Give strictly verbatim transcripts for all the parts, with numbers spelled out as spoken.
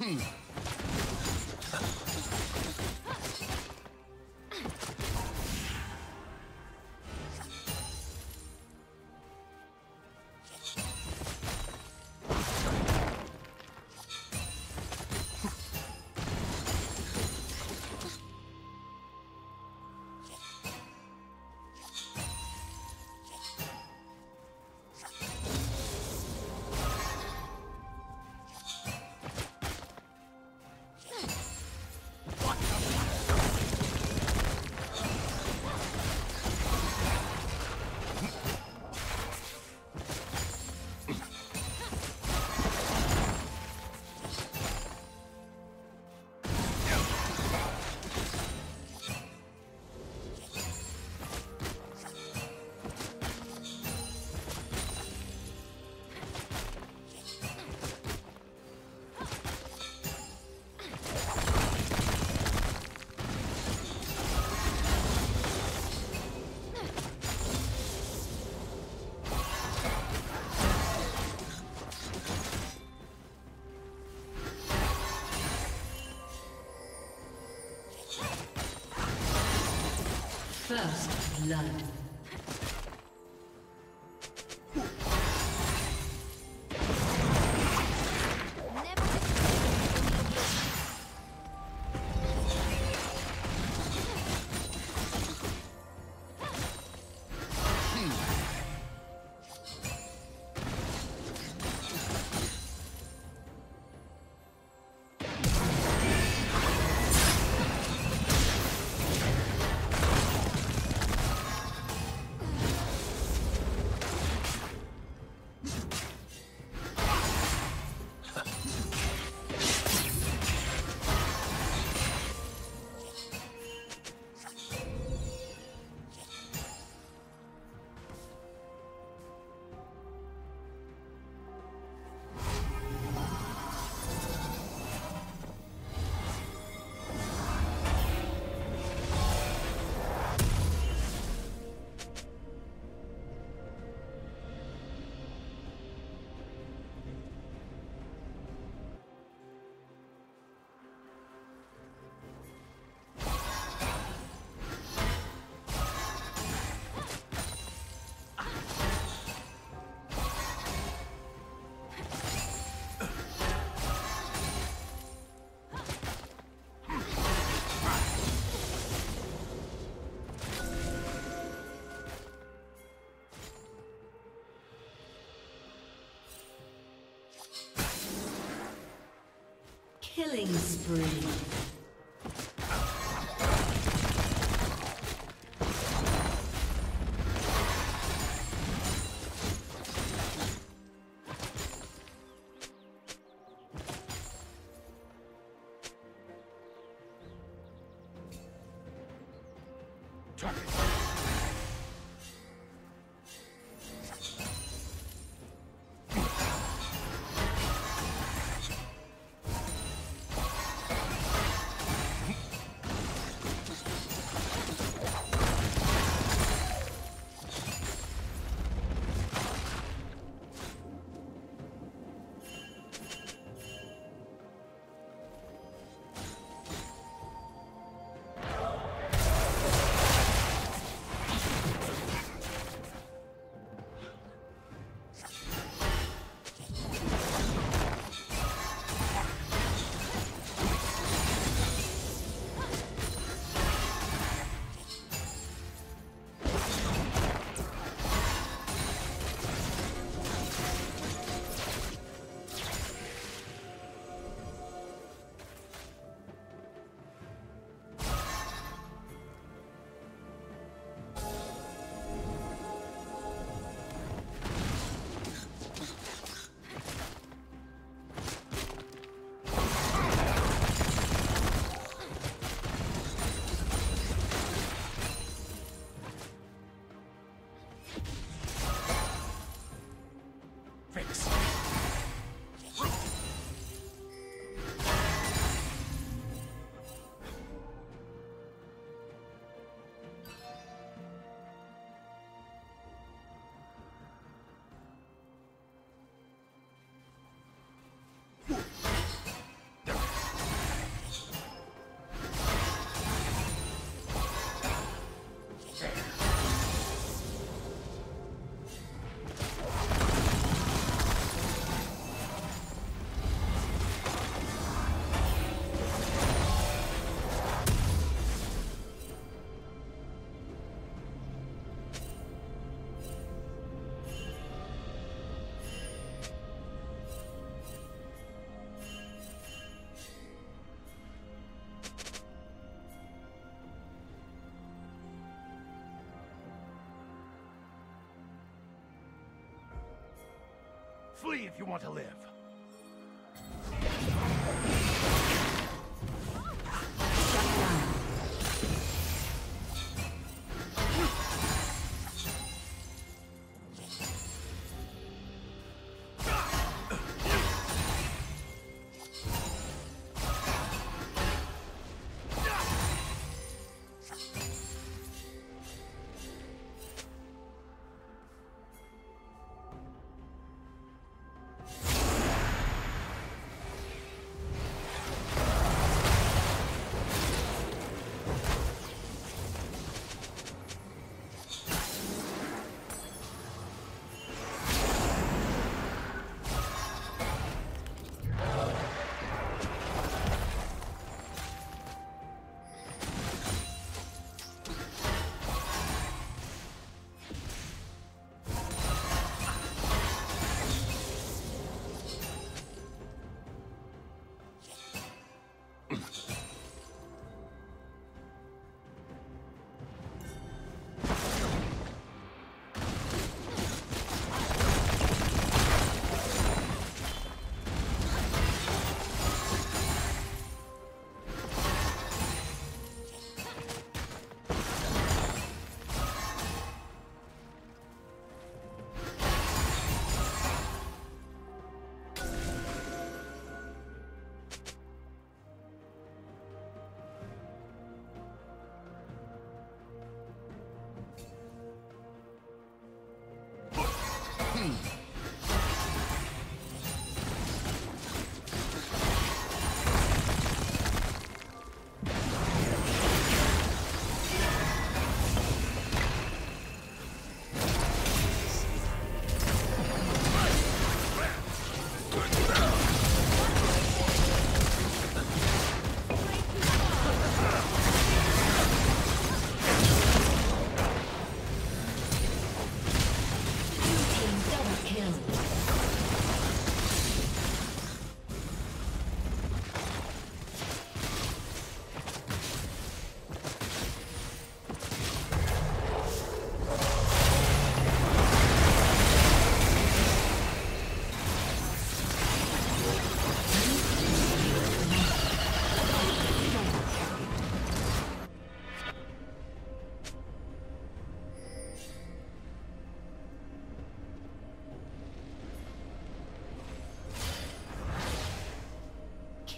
Hmm. First blood. Killing spree. Flee if you want to live.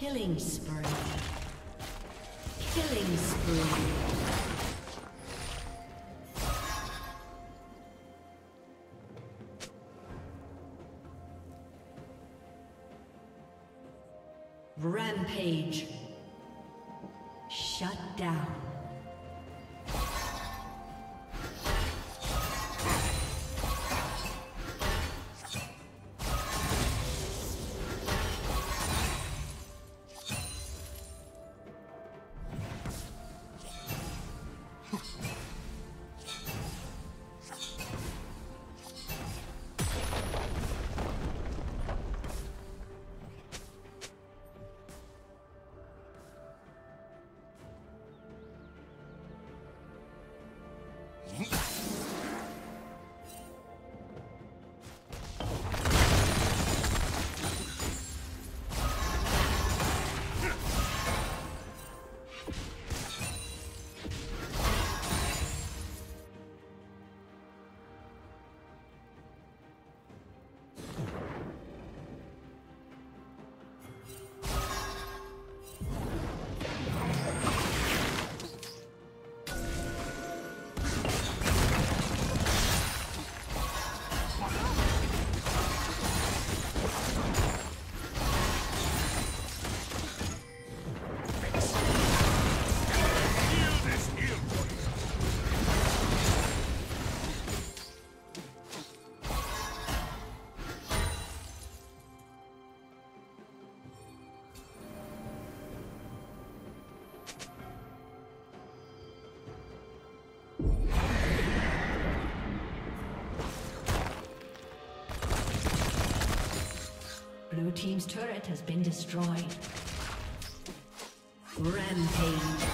Killing spree. Killing spree. Rampage. Shut down. Blue team's turret has been destroyed. Rampage.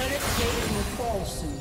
Turret plating will fall soon.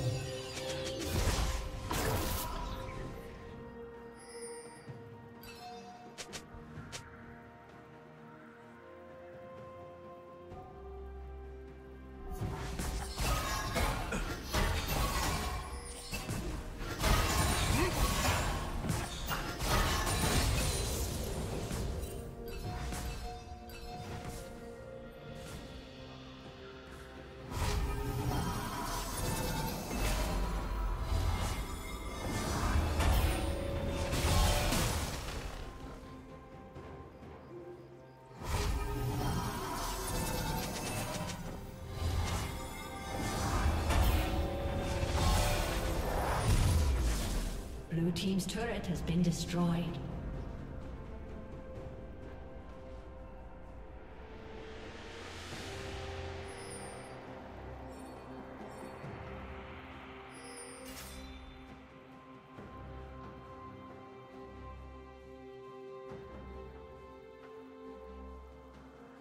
Blue team's turret has been destroyed.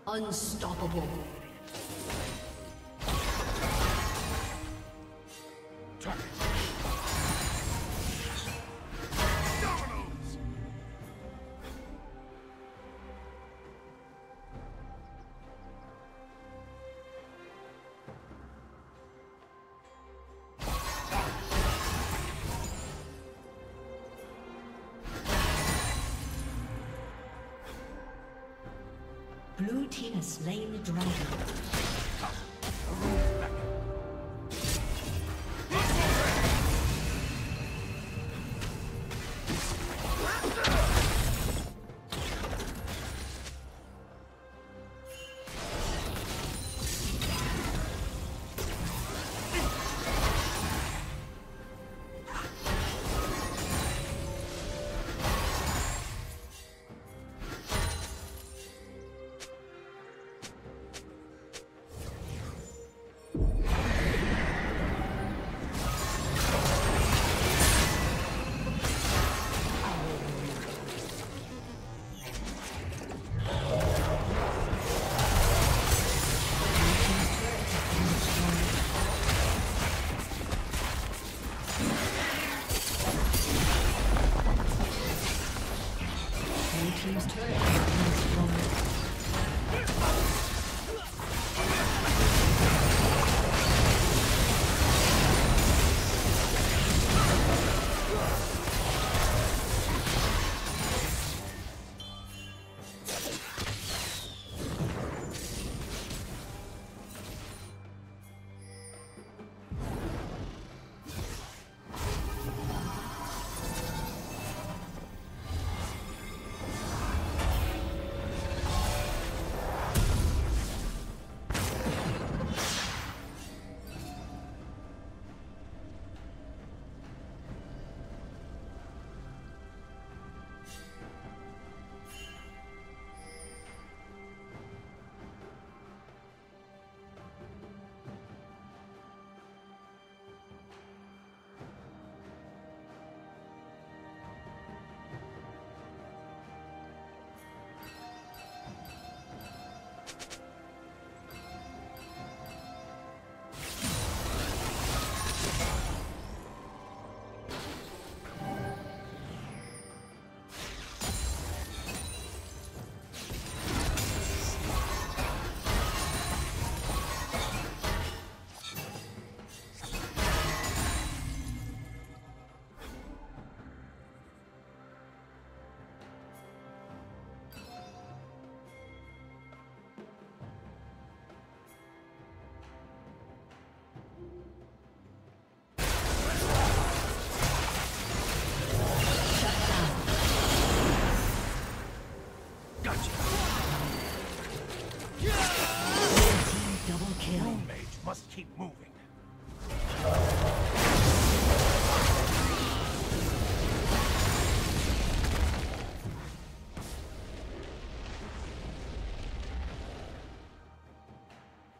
Unstoppable. Blue team has slain the dragon.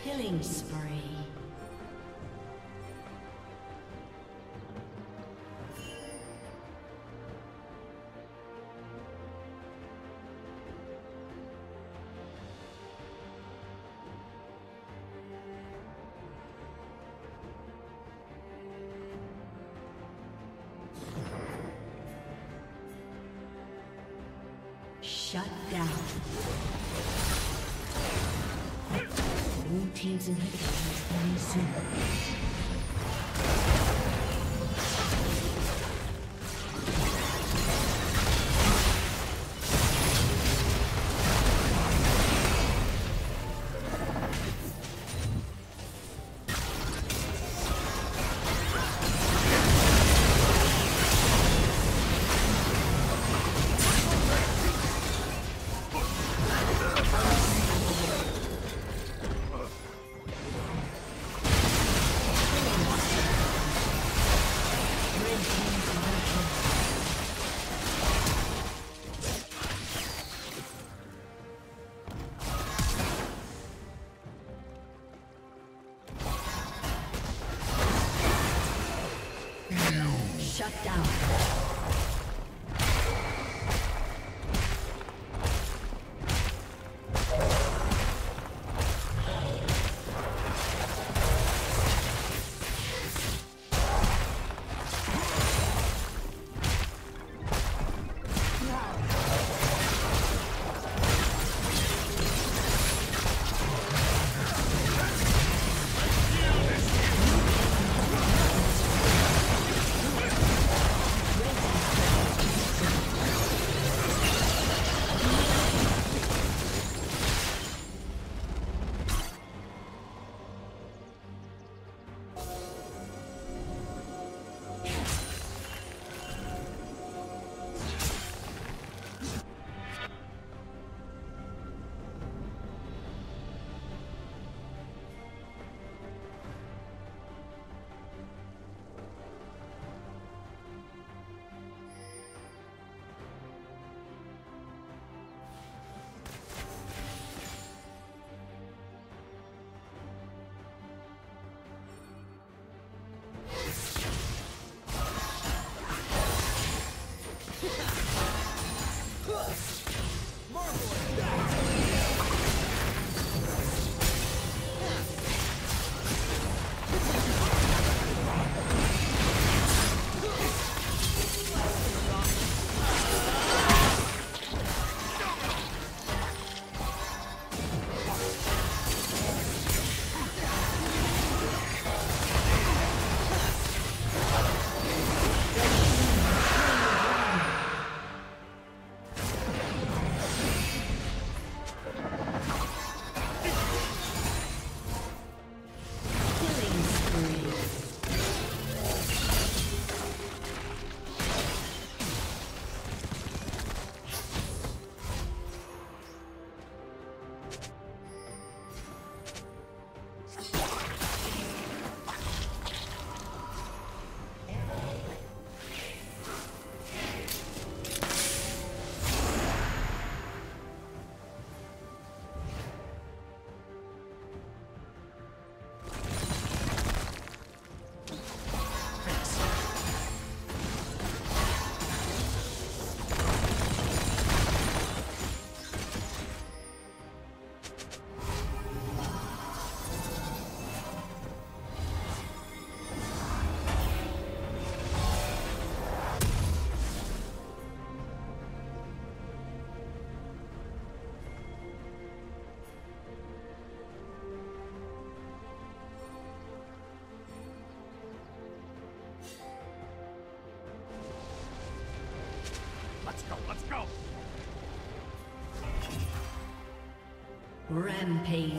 Killing spree. Shut down. Teams and headquarters coming soon. Shut down. Let's go! Rampage.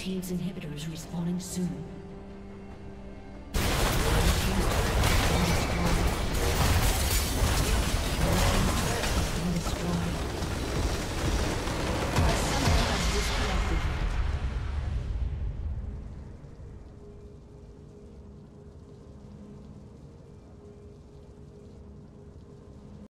team's inhibitor is respawning soon.